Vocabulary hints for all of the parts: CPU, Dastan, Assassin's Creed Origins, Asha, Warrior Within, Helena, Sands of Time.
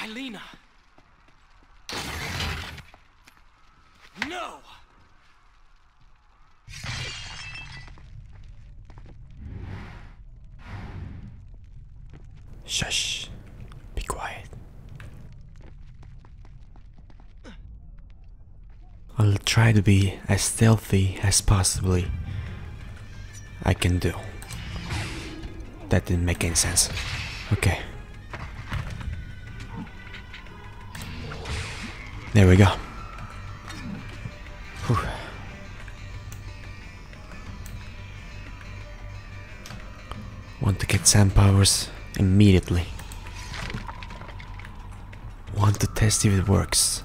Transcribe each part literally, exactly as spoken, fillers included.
Helena! No! Shush! Be quiet. I'll try to be as stealthy as possibly I can do. That didn't make any sense. Okay. There we go. Whew. Want to get sand powers immediately. Want to test if it works.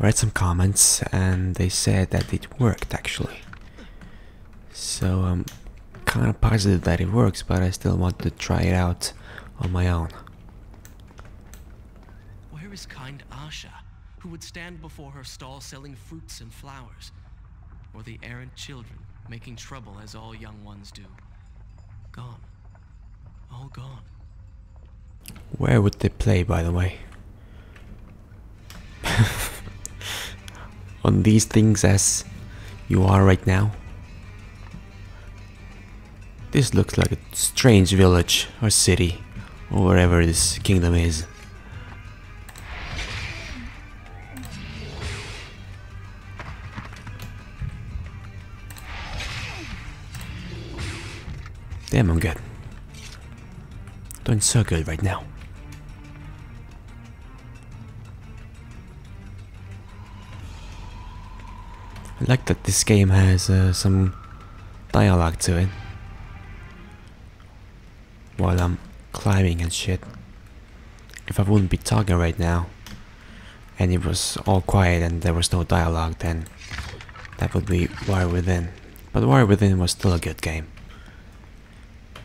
Read some comments and they said that it worked actually. So I'm kind of positive that it works, but I still want to try it out on my own. Where is kind Asha, who would stand before her stall selling fruits and flowers, or the errant children making trouble as all young ones do? Gone. All gone. Where would they play, by the way? On these things as you are right now? This looks like a strange village or city or wherever this kingdom is. Damn, I'm good. Doing so good right now. I like that this game has uh, some dialogue to it. While I'm climbing and shit. If I wouldn't be talking right now and it was all quiet and there was no dialogue, then that would be Warrior Within. But Warrior Within was still a good game.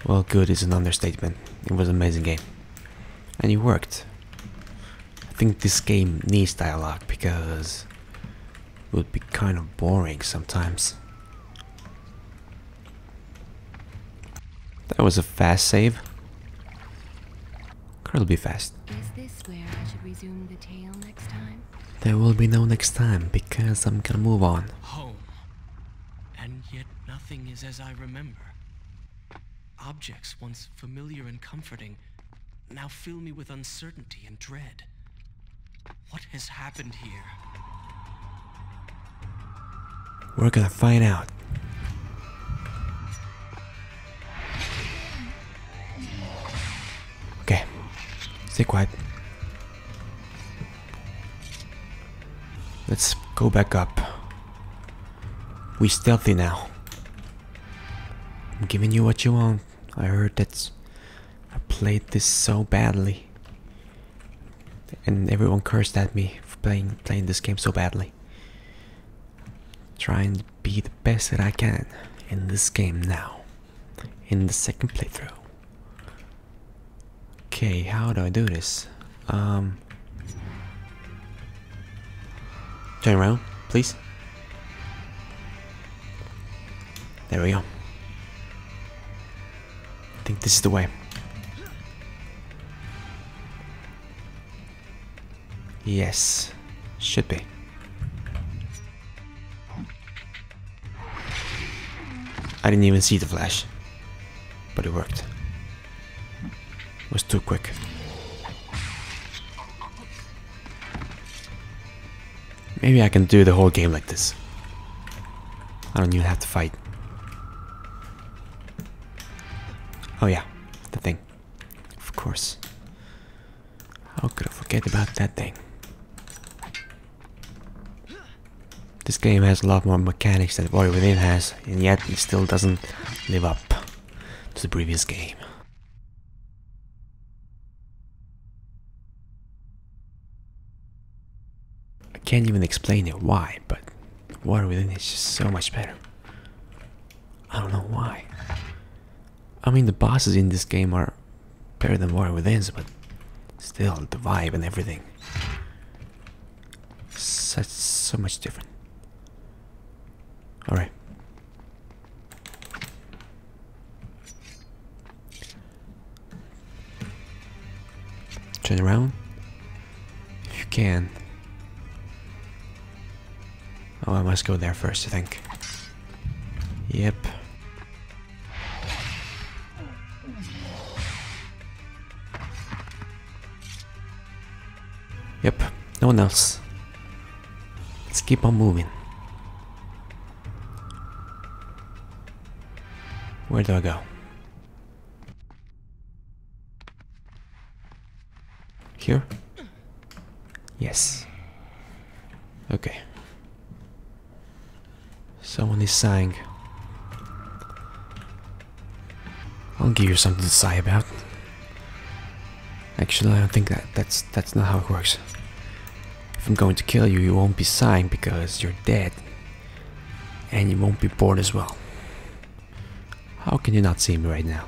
Well, good is an understatement. It was an amazing game. And it worked. I think this game needs dialogue because it would be kind of boring sometimes. That was a fast save. That'll be fast. Is this where I should resume the tale next time? There will be no next time because I'm gonna move on. Home. And yet nothing is as I remember. Objects once familiar and comforting now fill me with uncertainty and dread. What has happened here? We're gonna find out. Stay quiet. Let's go back up. We're stealthy now. I'm giving you what you want. I heard that I played this so badly. And everyone cursed at me for playing, playing this game so badly. Trying to be the best that I can in this game now. In the second playthrough. Okay, how do I do this? Um, turn around, please. There we go. I think this is the way. Yes, should be. I didn't even see the flash, but it worked. Was too quick. Maybe I can do the whole game like this. I don't even have to fight. Oh yeah, the thing. Of course. How could I forget about that thing? This game has a lot more mechanics than Warrior Within has, and yet it still doesn't live up to the previous game. Can't even explain it why, but Warrior Within is just so much better. I don't know why. I mean, the bosses in this game are better than Warrior Within's, but still, the vibe and everything. Such so much different. Alright. Turn around. You can. Oh, I must go there first, I think. Yep. Yep, no one else. Let's keep on moving. Where do I go? Here? Yes. Okay. Someone is sighing. I'll give you something to sigh about. Actually, I don't think that that's that's not how it works. If I'm going to kill you, you won't be sighing because you're dead, and you won't be bored as well. How can you not see me right now?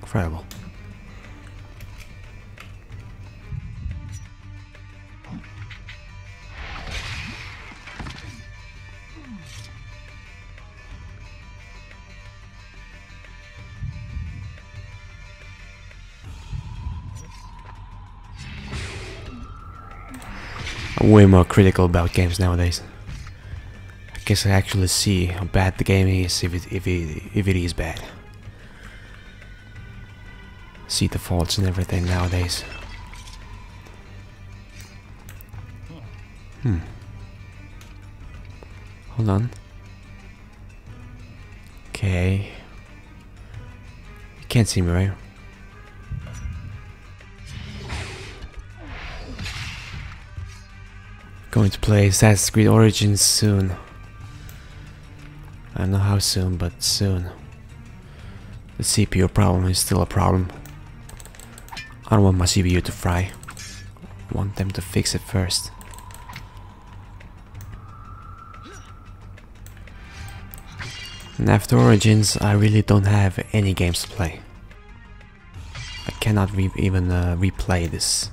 Incredible. Way more critical about games nowadays. I guess I actually see how bad the game is if it if it if it is bad. See the faults and everything nowadays. Hmm. Hold on. Okay. You can't see me, right? Going to play Assassin's Creed Origins soon. I don't know how soon, but soon. The C P U problem is still a problem. I don't want my C P U to fry. I want them to fix it first. And after Origins, I really don't have any games to play. I cannot re even uh, replay this,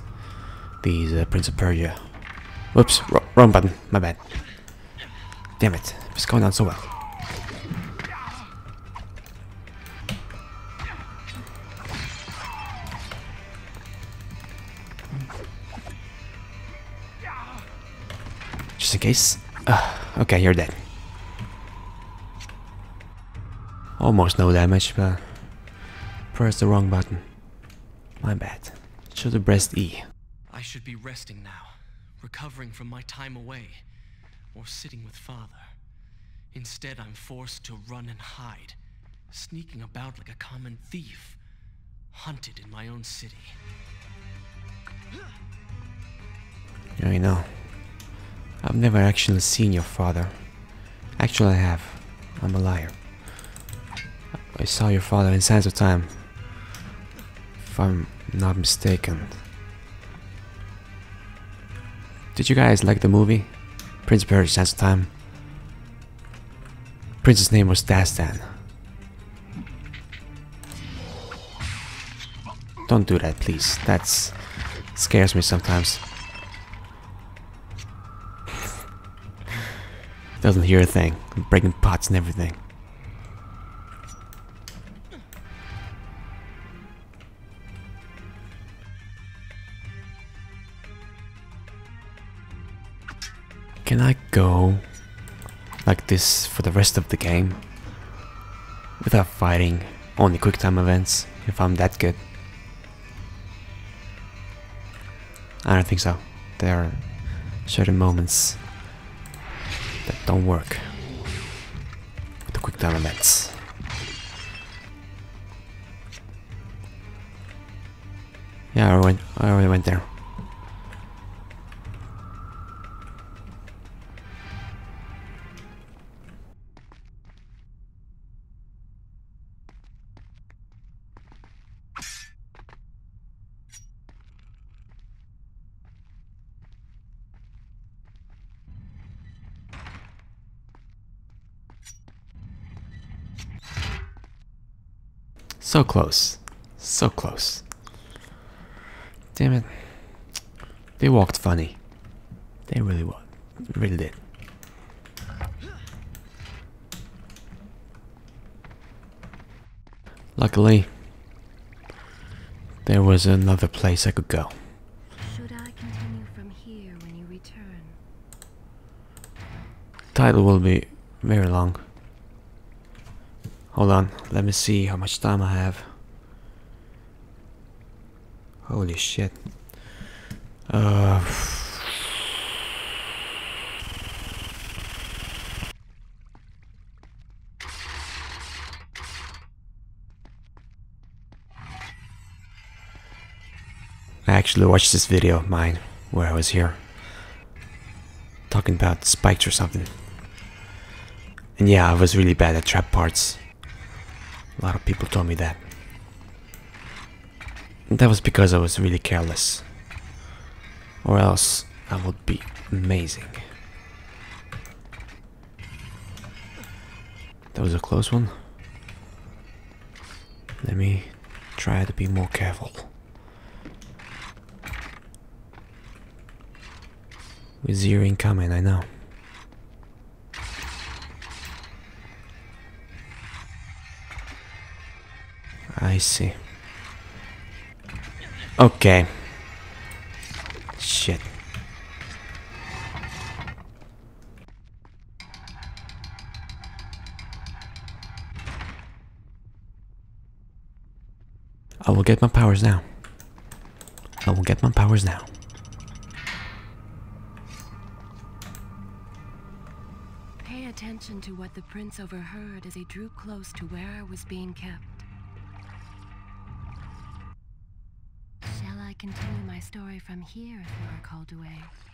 these uh, Prince of Persia. Whoops, wrong button, my bad. Damn it, it's going on so well. Just in case. Uh, okay, you're dead. Almost no damage, but pressed the wrong button. My bad. Should have pressed E. I should be resting now. Recovering from my time away, or sitting with father. Instead, I'm forced to run and hide, sneaking about like a common thief, hunted in my own city. I know. I've never actually seen your father. Actually, I have. I'm a liar. I saw your father in Sands of Time, if I'm not mistaken. Did you guys like the movie? Prince of Persia, Sands of Time. Prince's name was Dastan. Don't do that, please. That scares me sometimes. Doesn't hear a thing. I'm breaking pots and everything. Can I go like this for the rest of the game without fighting only quick time events if I'm that good? I don't think so. There are certain moments that don't work with the quick time events. Yeah, I already went, I already went there. So close. So close. Damn it. They walked funny. They really walked. Really did. Luckily, there was another place I could go. title will be very long. Hold on, let me see how much time I have. Holy shit. Uh, I actually watched this video of mine where I was here talking about spikes or something, and yeah, I was really bad at trap parts. A lot of people told me that, and that was because I was really careless, or else I would be amazing. That was a close one. Let me try to be more careful. With zero incoming, I know. I see. Okay. Shit. I will get my powers now. I will get my powers now. To what the prince overheard as he drew close to where I was being kept. Shall I continue my story from here if you are called away?